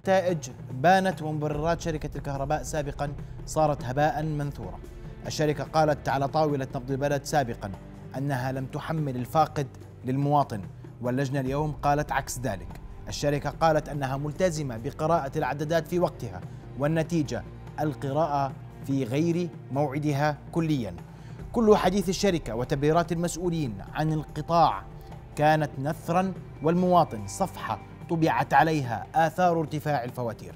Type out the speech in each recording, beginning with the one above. نتائج بانت ومبررات شركة الكهرباء سابقا صارت هباء منثورا. الشركة قالت على طاولة نبض البلد سابقا أنها لم تحمل الفاقد للمواطن، واللجنة اليوم قالت عكس ذلك. الشركة قالت أنها ملتزمة بقراءة العددات في وقتها، والنتيجة القراءة في غير موعدها كليا. كل حديث الشركة وتبريرات المسؤولين عن القطاع كانت نثرا، والمواطن صفحة طبعت عليها آثار ارتفاع الفواتير.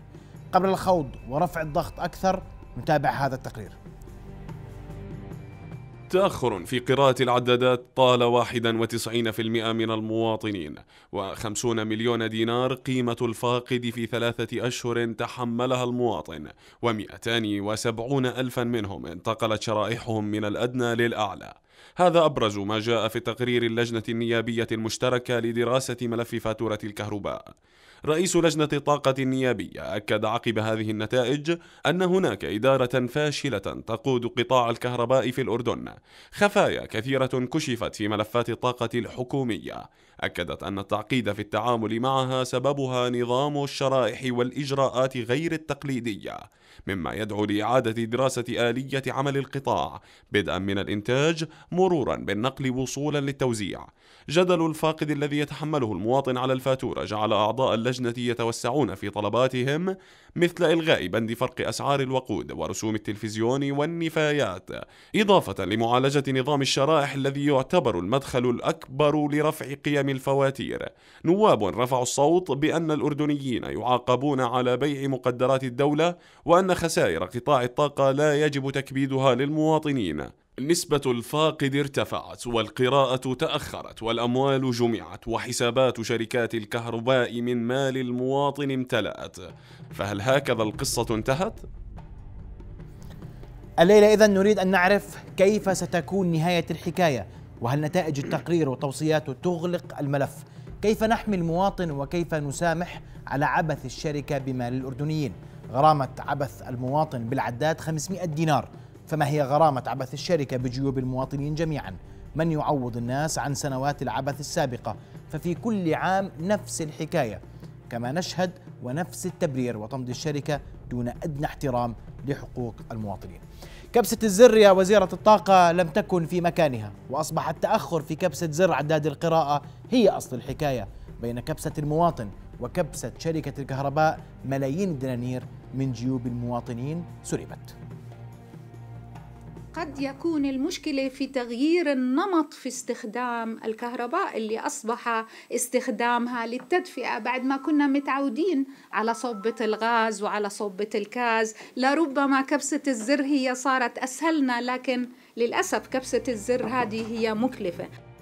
قبل الخوض ورفع الضغط أكثر نتابع هذا التقرير. تأخر في قراءة العدادات طال 91% من المواطنين، و50 مليون دينار قيمة الفاقد في 3 أشهر تحملها المواطن، و270 ألفا منهم انتقلت شرائحهم من الأدنى للأعلى. هذا أبرز ما جاء في تقرير اللجنة النيابية المشتركة لدراسة ملف فاتورة الكهرباء. رئيس لجنة الطاقة النيابية أكد عقب هذه النتائج أن هناك إدارة فاشلة تقود قطاع الكهرباء في الأردن. خفايا كثيرة كشفت في ملفات الطاقة الحكومية، أكدت أن التعقيد في التعامل معها سببها نظام الشرائح والإجراءات غير التقليدية، مما يدعو لإعادة دراسة آلية عمل القطاع بدءا من الإنتاج مرورا بالنقل وصولا للتوزيع. جدل الفاقد الذي يتحمله المواطن على الفاتورة جعل أعضاء اللجنة يتوسعون في طلباتهم، مثل إلغاء بند فرق أسعار الوقود ورسوم التلفزيون والنفايات، إضافة لمعالجة نظام الشرائح الذي يعتبر المدخل الأكبر لرفع قيم الفواتير. نواب رفعوا الصوت بأن الأردنيين يعاقبون على بيع مقدرات الدولة، وأن خسائر قطاع الطاقة لا يجب تكبيدها للمواطنين. نسبة الفاقد ارتفعت، والقراءة تأخرت، والأموال جمعت، وحسابات شركات الكهرباء من مال المواطن امتلأت. فهل هكذا القصة انتهت؟ الليلة إذن نريد أن نعرف كيف ستكون نهاية الحكاية، وهل نتائج التقرير وتوصياته تغلق الملف؟ كيف نحمي المواطن، وكيف نسامح على عبث الشركة بمال الأردنيين؟ غرامة عبث المواطن بالعداد 500 دينار، فما هي غرامة عبث الشركة بجيوب المواطنين جميعا؟ من يعوض الناس عن سنوات العبث السابقة؟ ففي كل عام نفس الحكاية كما نشهد، ونفس التبرير، وتمضي الشركة دون أدنى احترام لحقوق المواطنين. كبسة الزر يا وزيرة الطاقة لم تكن في مكانها، وأصبح التأخر في كبسة زر عداد القراءة هي أصل الحكاية. بين كبسة المواطن وكبسة شركة الكهرباء ملايين الدنانير من جيوب المواطنين سربت. قد يكون المشكلة في تغيير النمط في استخدام الكهرباء، اللي أصبح استخدامها للتدفئة بعد ما كنا متعودين على صوبة الغاز وعلى صوبة الكاز. لربما كبسة الزر هي صارت أسهلنا، لكن للأسف كبسة الزر هذه هي مكلفة.